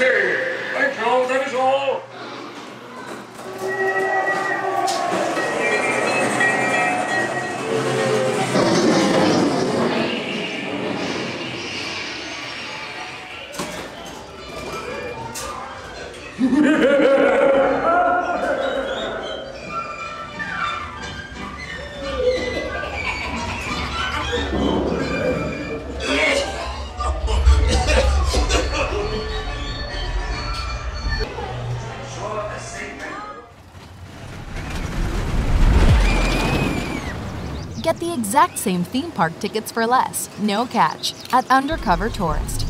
interior. Thanks, y'all. That is all. Get the exact same theme park tickets for less, no catch, at Undercover Tourist.